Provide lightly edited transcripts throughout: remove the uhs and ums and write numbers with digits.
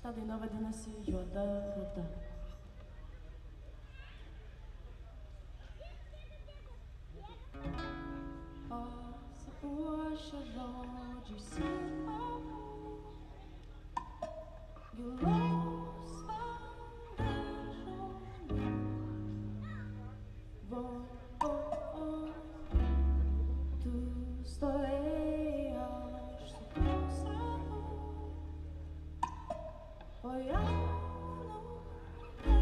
Šitą dainą vadinasi Juoda rūta. Pasipuošę žodžiai silpamų, gilaus vandažonų. Tu stovėjai, aš supusavau, o jaunų dienų.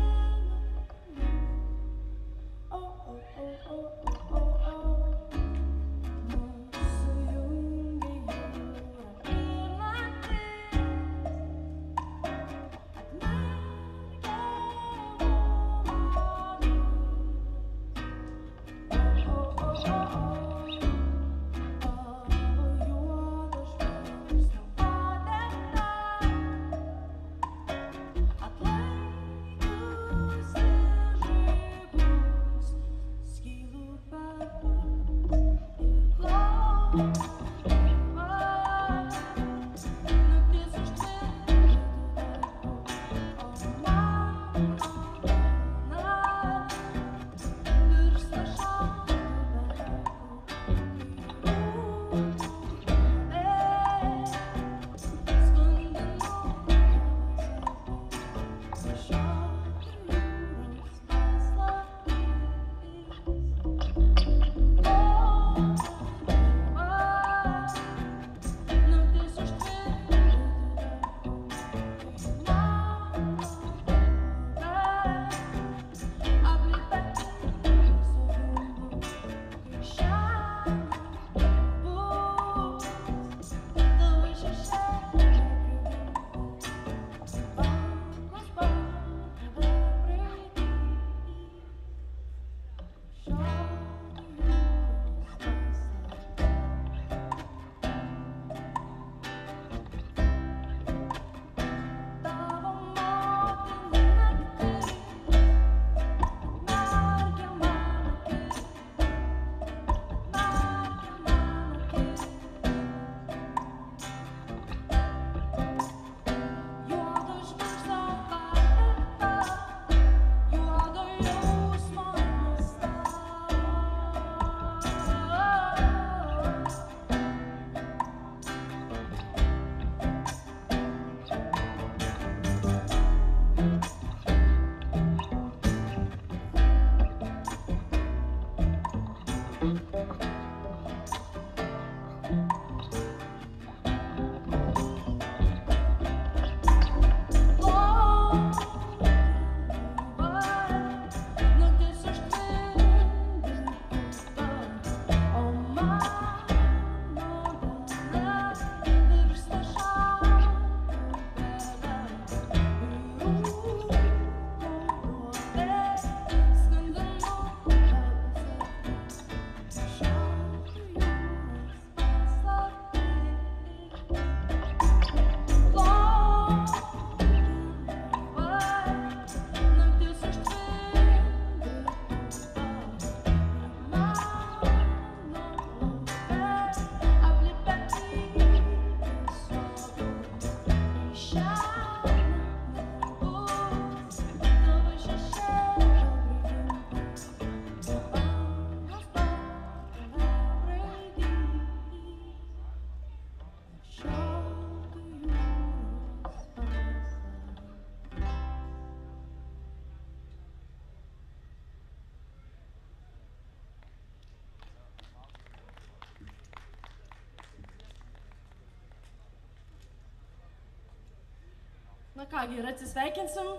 Na kągi, ir atsisveikinsim,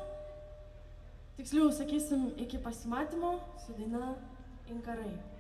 tiksliau sakysim iki pasimatymo su daina Inkarai.